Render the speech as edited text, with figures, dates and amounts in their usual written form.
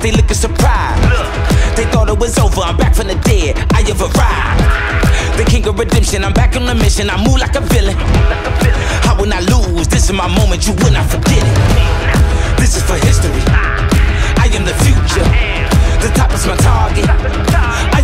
eyes, they looking surprised. They thought it was over, I'm back from the dead, I have arrived. The king of redemption, I'm back on the mission, I move like a villain. I will not lose, this is my moment, you will not forget it. This is for history, I am the future. The top is my target.